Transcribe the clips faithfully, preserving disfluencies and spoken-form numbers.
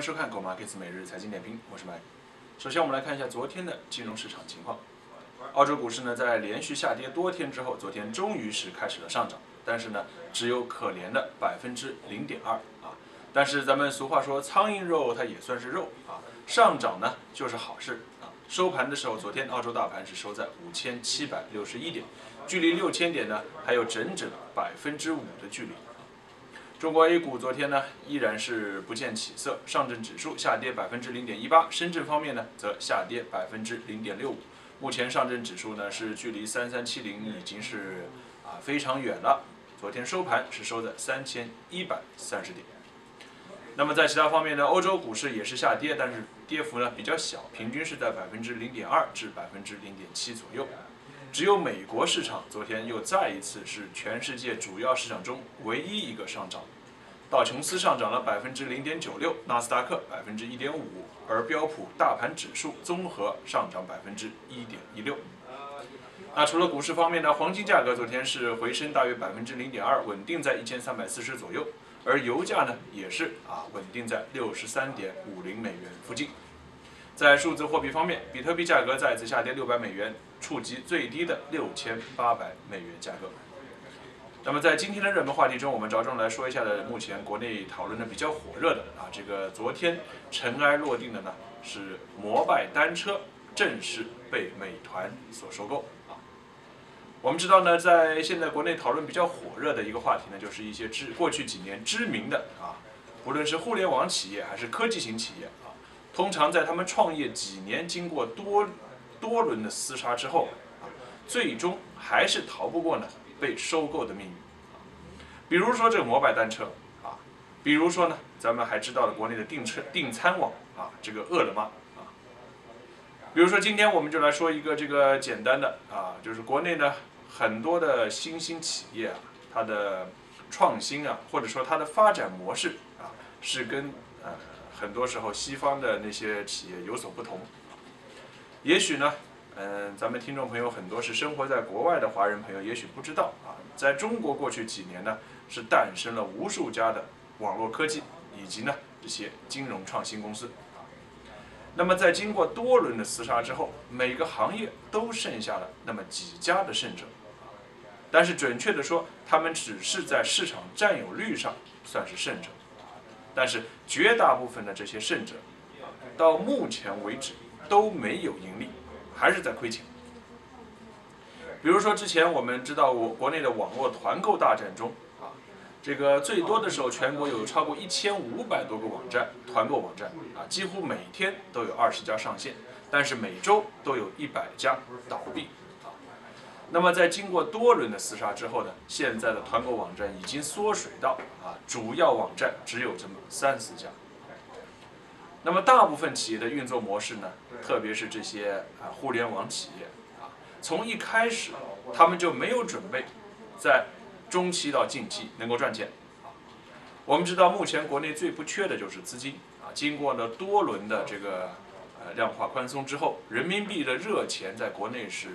迎收看 Go Markets 每日财经点评，我是 Mike。首先我们来看一下昨天的金融市场情况。澳洲股市呢在连续下跌多天之后，昨天终于是开始了上涨，但是呢只有可怜的百分之零点二啊。但是咱们俗话说苍蝇肉它也算是肉啊，上涨呢就是好事啊。收盘的时候，昨天澳洲大盘是收在五千七百六十一点，距离六千点呢还有整整百分之五的距离。 中国 A 股昨天呢依然是不见起色，上证指数下跌 百分之零点一八， 深圳方面呢则下跌 百分之零点六五。目前上证指数呢是距离三三七零已经是啊非常远了，昨天收盘是收在三千一百三十点。那么在其他方面呢，欧洲股市也是下跌，但是跌幅呢比较小，平均是在 百分之零点二 至 百分之零点七 左右。 只有美国市场昨天又再一次是全世界主要市场中唯一一个上涨，道琼斯上涨了 百分之零点九六， 纳斯达克 百分之一点五， 而标普大盘指数综合上涨 百分之一点一六。那除了股市方面呢，黄金价格昨天是回升大约 百分之零点二， 稳定在一千三百四十左右，而油价呢也是啊稳定在 六十三点五零 美元附近。 在数字货币方面，比特币价格再次下跌六百美元，触及最低的 六千八百美元价格。那么在今天的热门话题中，我们着重来说一下的目前国内讨论的比较火热的啊，这个昨天尘埃落定的呢是摩拜单车正式被美团所收购啊。我们知道呢，在现在国内讨论比较火热的一个话题呢，就是一些知过去几年知名的啊，无论是互联网企业还是科技型企业啊。 通常在他们创业几年，经过多多轮的厮杀之后，啊，最终还是逃不过呢被收购的命运。比如说这个摩拜单车啊，比如说呢，咱们还知道了国内的订车订餐网啊，这个饿了么啊。比如说今天我们就来说一个这个简单的啊，就是国内呢很多的新兴企业啊，它的创新啊，或者说它的发展模式啊，是跟呃。 很多时候，西方的那些企业有所不同。也许呢，嗯，咱们听众朋友很多是生活在国外的华人朋友，也许不知道啊，在中国过去几年呢，是诞生了无数家的网络科技以及呢这些金融创新公司。那么在经过多轮的厮杀之后，每个行业都剩下了那么几家的胜者，但是准确的说，他们只是在市场占有率上算是胜者。 但是绝大部分的这些胜者，到目前为止都没有盈利，还是在亏钱。比如说之前我们知道，我国内的网络团购大战中，啊，这个最多的时候全国有超过一千五百多个网站团购网站，啊，几乎每天都有二十家上线，但是每周都有一百家倒闭。 那么在经过多轮的厮杀之后呢，现在的团购网站已经缩水到啊，主要网站只有这么三四家。那么大部分企业的运作模式呢，特别是这些啊互联网企业啊，从一开始他们就没有准备，在中期到近期能够赚钱。啊，我们知道目前国内最不缺的就是资金啊，经过了多轮的这个呃量化宽松之后，人民币的热钱在国内是。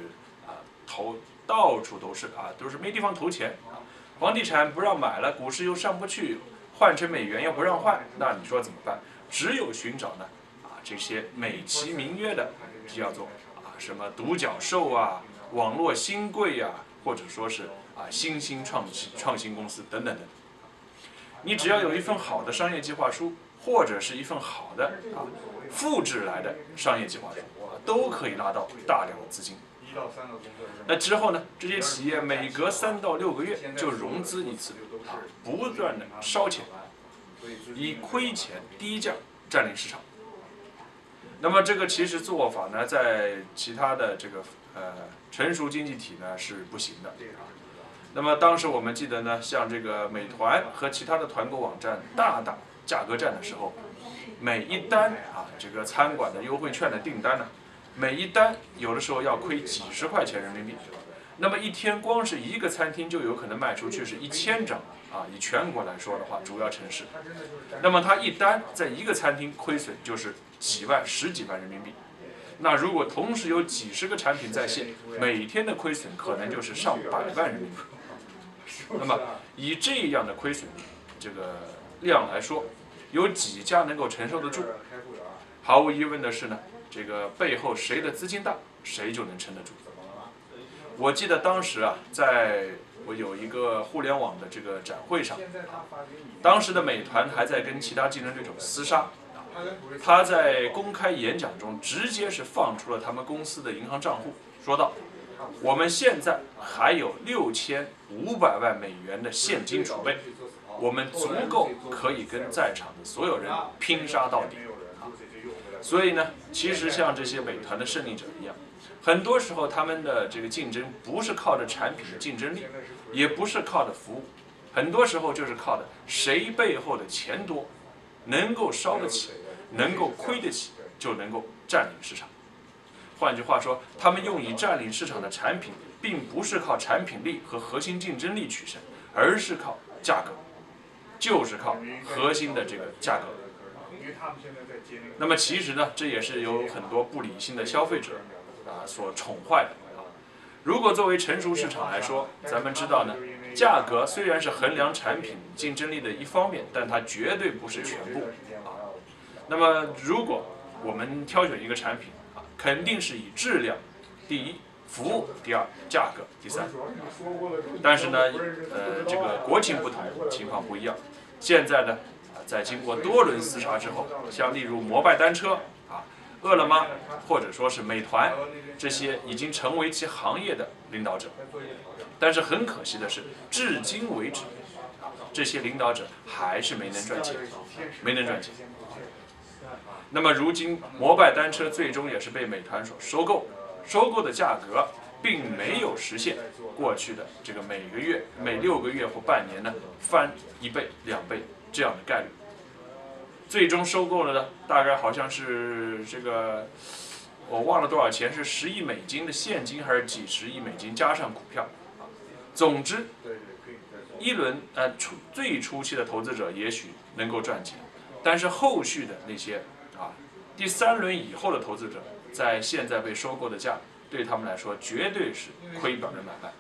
投到处都是啊，都是没地方投钱啊，房地产不让买了，股市又上不去，换成美元又不让换，那你说怎么办？只有寻找呢啊这些美其名曰的叫做啊什么独角兽啊、网络新贵呀、啊，或者说是啊新兴创创新公司等等等。你只要有一份好的商业计划书，或者是一份好的啊复制来的商业计划书，啊、都可以拉到大量的资金。 那之后呢？这些企业每隔三到六个月就融资一次，啊，不断的烧钱，以亏钱低价占领市场。那么这个其实做法呢，在其他的这个呃成熟经济体呢是不行的啊。那么当时我们记得呢，像这个美团和其他的团购网站大打价格战的时候，每一单啊这个餐馆的优惠券的订单呢。 每一单有的时候要亏几十块钱人民币，那么一天光是一个餐厅就有可能卖出去是一千张啊！以全国来说的话，主要城市，那么它一单在一个餐厅亏损就是几万、十几万人民币。那如果同时有几十个产品在线，每天的亏损可能就是上百万人民币。那么以这样的亏损这个量来说，有几家能够承受得住？毫无疑问的是呢，这个背后谁的资金大，谁就能撑得住。我记得当时啊，在我有一个互联网的这个展会上，当时的美团还在跟其他竞争对手厮杀。 他在公开演讲中直接是放出了他们公司的银行账户，说道：“我们现在还有六千五百万美元的现金储备，我们足够可以跟在场的所有人拼杀到底。”所以呢，其实像这些美团的胜利者一样，很多时候他们的这个竞争不是靠着产品的竞争力，也不是靠着服务，很多时候就是靠的谁背后的钱多，能够烧得起。 能够亏得起，就能够占领市场。换句话说，他们用以占领市场的产品，并不是靠产品力和核心竞争力取胜，而是靠价格，就是靠核心的这个价格。那么其实呢，这也是有很多不理性的消费者啊所宠坏的。如果作为成熟市场来说，咱们知道呢，价格虽然是衡量产品竞争力的一方面，但它绝对不是全部啊。 那么，如果我们挑选一个产品啊，肯定是以质量第一，服务第二，价格第三。但是呢，呃，这个国情不同，情况不一样。现在呢，在经过多轮厮杀之后，像例如摩拜单车啊、饿了么，或者说是美团，这些已经成为其行业的领导者。但是很可惜的是，至今为止，这些领导者还是没能赚钱，没能赚钱。 那么如今，摩拜单车最终也是被美团所收购，收购的价格并没有实现过去的这个每个月、每六个月或半年呢翻一倍、两倍这样的概率。最终收购了呢，大概好像是这个我忘了多少钱，是十亿美金的现金还是几十亿美金加上股票。总之，一轮呃初最初期的投资者也许能够赚钱。 但是后续的那些啊，第三轮以后的投资者，在现在被收购的价，对他们来说绝对是亏本的买卖。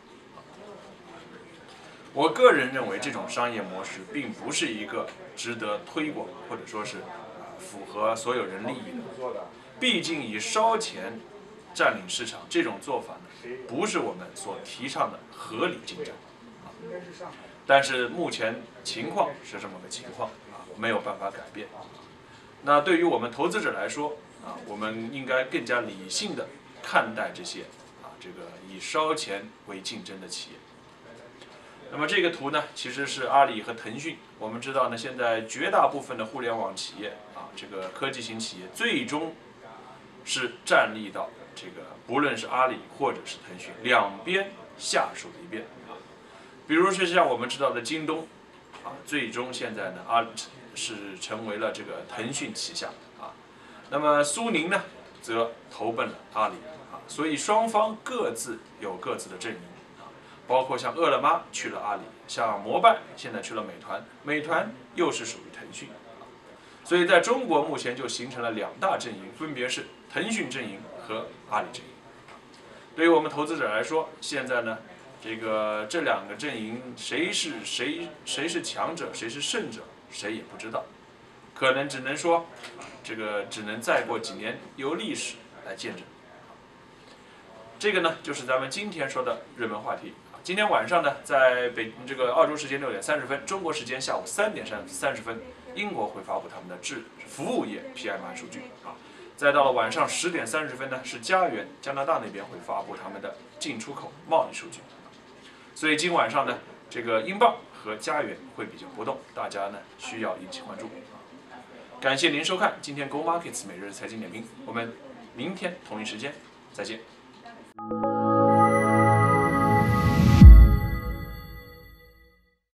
我个人认为，这种商业模式并不是一个值得推广，或者说是啊符合所有人利益的。毕竟以烧钱占领市场这种做法呢，不是我们所提倡的合理竞争。啊，但是目前情况是这么个情况。 没有办法改变。那对于我们投资者来说，啊，我们应该更加理性的看待这些啊，这个以烧钱为竞争的企业。那么这个图呢，其实是阿里和腾讯。我们知道呢，现在绝大部分的互联网企业啊，这个科技型企业，最终是站立到这个不论是阿里或者是腾讯两边下手一遍啊。比如说像我们知道的京东，啊，最终现在呢，阿里。 是成为了这个腾讯旗下啊，那么苏宁呢，则投奔了阿里啊，所以双方各自有各自的阵营啊，包括像饿了么去了阿里，像摩拜现在去了美团，美团又是属于腾讯啊，所以在中国目前就形成了两大阵营，分别是腾讯阵营和阿里阵营。对于我们投资者来说，现在呢，这个这两个阵营谁是谁谁是强者，谁是胜者？ 谁也不知道，可能只能说，这个只能再过几年由历史来见证。这个呢，就是咱们今天说的热门话题。今天晚上呢，在北这个澳洲时间六点三十分，中国时间下午三点三十分，英国会发布他们的制服务业 P M I 数据啊。再到了晚上十点三十分呢，是加元加拿大那边会发布他们的进出口贸易数据。所以今晚上呢，这个英镑。 和家园会比较波动，大家呢需要引起关注。感谢您收看今天 Go Markets 每日财经点评，我们明天同一时间再见。